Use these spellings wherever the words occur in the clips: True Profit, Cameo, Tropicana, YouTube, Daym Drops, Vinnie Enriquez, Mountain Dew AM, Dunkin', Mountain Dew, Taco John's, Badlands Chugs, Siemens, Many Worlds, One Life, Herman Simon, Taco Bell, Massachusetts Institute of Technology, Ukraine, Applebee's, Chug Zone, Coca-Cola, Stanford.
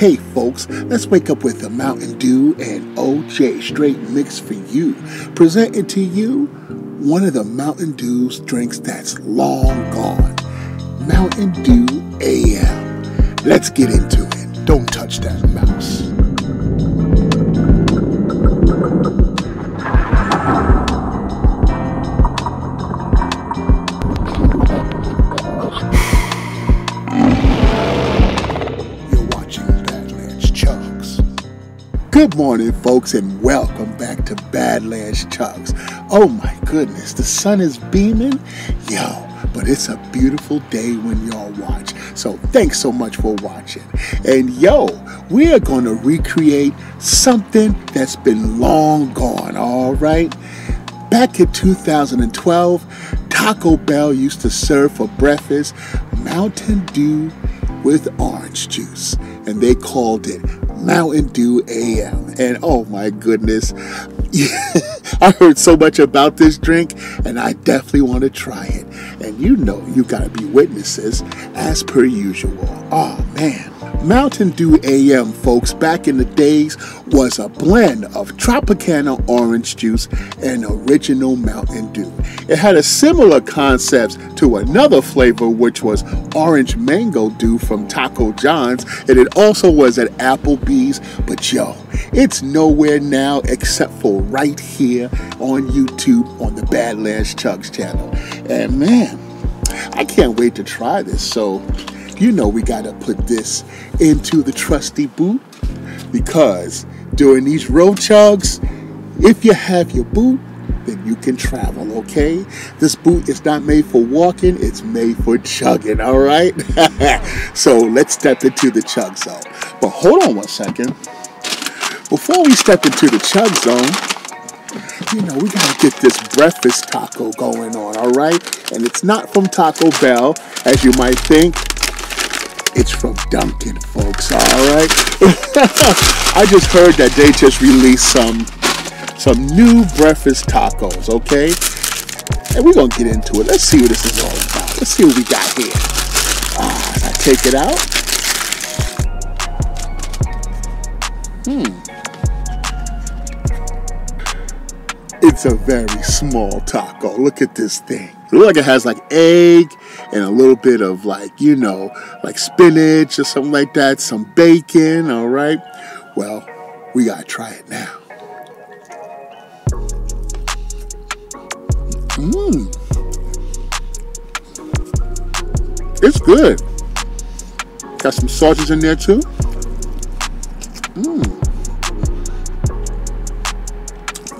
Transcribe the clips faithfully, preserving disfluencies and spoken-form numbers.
Hey folks, let's wake up with a Mountain Dew and O J straight mix for you. Presented to you, one of the Mountain Dew's drinks that's long gone. Mountain Dew A M. Let's get into it. Don't touch that mouse. Good morning, folks, and welcome back to Badlands Chugs. Oh my goodness, the sun is beaming, yo, but it's a beautiful day when y'all watch. So thanks so much for watching. And yo, we are going to recreate something that's been long gone, all right? Back in two thousand twelve, Taco Bell used to serve for breakfast Mountain Dew with orange juice, and they called it Mountain Dew A M. And oh my goodness, I heard so much about this drink, and I definitely want to try it. And you know you gotta be witnesses as per usual. Oh man, Mountain Dew A M, folks, back in the days was a blend of Tropicana orange juice and original Mountain Dew. It had a similar concept to another flavor, which was orange mango dew from Taco John's, and it also was at Applebee's, but yo, it's nowhere now except for right here on YouTube on the Badlands Chugs channel. And man, I can't wait to try this, so you know we gotta put this into the trusty boot, because during these road chugs, if you have your boot, then you can travel, okay? This boot is not made for walking, it's made for chugging, all right? So let's step into the chug zone. But hold on one second. Before we step into the chug zone, you know, we gotta get this breakfast taco going on, all right? And it's not from Taco Bell, as you might think. It's from Dunkin', folks, all right? I just heard that they just released some some new breakfast tacos, okay? And we're gonna get into it. Let's see what this is all about. Let's see what we got here. Ah, I take it out. Hmm. It's a very small taco. Look at this thing. Look, like it has like egg and a little bit of like, you know, like spinach or something like that, some bacon, all right? Well, we gotta try it now. Mmm. It's good. Got some sausage in there too. Mmm.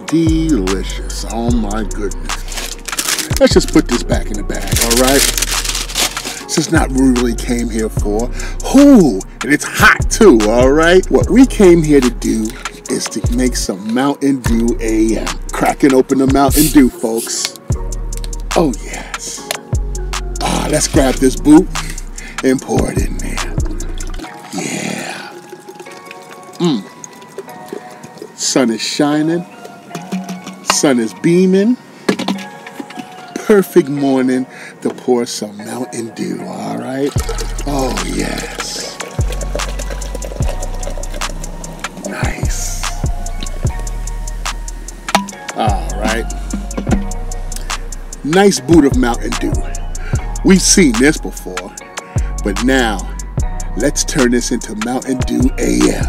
Delicious. Oh my goodness. Let's just put this back in the bag, all right? This is not what we really came here for. Ooh, and it's hot too, all right? What we came here to do is to make some Mountain Dew A M. Cracking open the Mountain Dew, folks. Oh, yes. Ah, let's grab this boot and pour it in there. Yeah. Mmm. Sun is shining. Sun is beaming. Perfect morning to pour some Mountain Dew, all right? Oh, yes. Nice. All right. Nice boot of Mountain Dew. We've seen this before, but now let's turn this into Mountain Dew A M.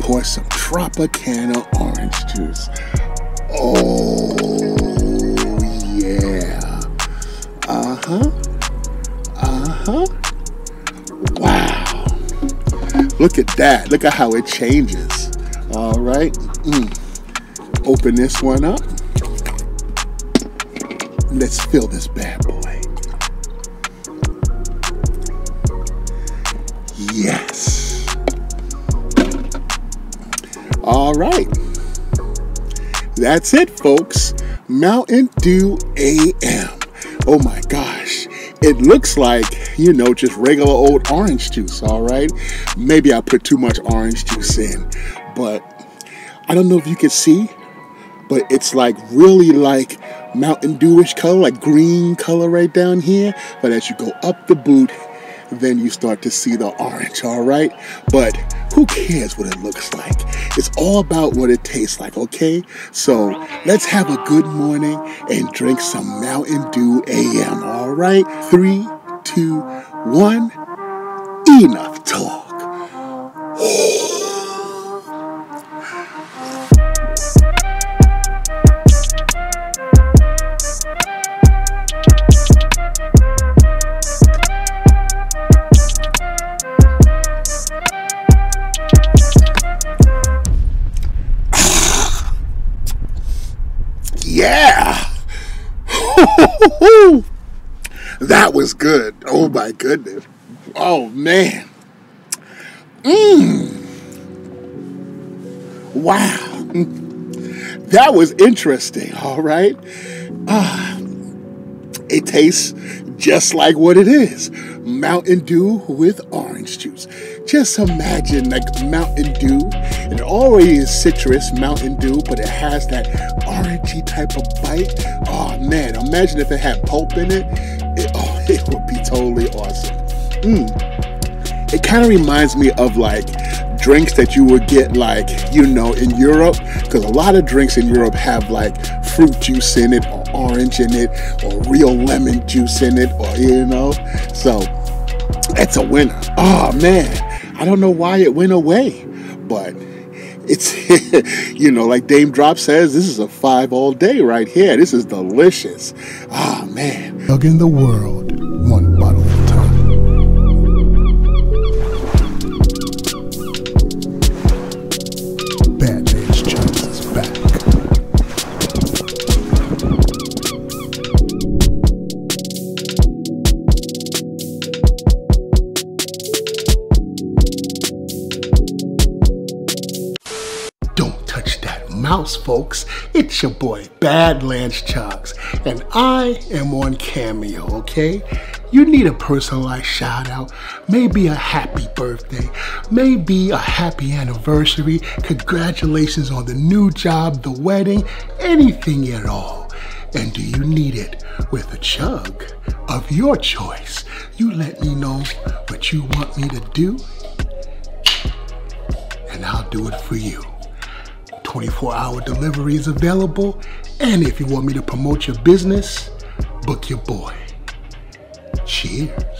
Pour some Tropicana orange juice. Oh. Yeah. Uh-huh. Uh-huh. Wow. Look at that. Look at how it changes. All right. Mm. Open this one up. Let's fill this bad boy. Yes. All right. That's it, folks. Mountain Dew A M. Oh my gosh. It looks like, you know, just regular old orange juice, all right? Maybe I put too much orange juice in, but I don't know if you can see, but it's like really like Mountain Dewish color, like green color right down here. But as you go up the boot, then you start to see the orange, all right? But who cares what it looks like? It's all about what it tastes like, okay? So let's have a good morning and drink some Mountain Dew A M, all right? Three, two, one, enough talk. Yeah, that was good. Oh my goodness. Oh man. Mmm. Wow. That was interesting. All right. Ah, it tastes just like what it is. Mountain Dew with orange juice. Just imagine like Mountain Dew. It already is citrus Mountain Dew, but it has that orangey type of bite. Oh man, imagine if it had pulp in it. It, oh, it would be totally awesome. Mm. It kind of reminds me of like drinks that you would get like, you know, in Europe, because a lot of drinks in Europe have like fruit juice in it, or orange in it, or real lemon juice in it, or you know, so that's a winner. Oh man, I don't know why it went away, but it's, you know, like Daym Drops says, this is a five all day right here. This is delicious. Ah, oh, man. Chug in the world, one bottle at a time. Badlands Chugs is back. Don't touch that mouse, folks. It's your boy Badlands Chugs, and I am on Cameo, okay? You need a personalized shout out, maybe a happy birthday, maybe a happy anniversary, congratulations on the new job, the wedding, anything at all. And do you need it with a chug of your choice? You let me know what you want me to do, and I'll do it for you. twenty-four hour delivery is available, and if you want me to promote your business, book your boy. Cheers.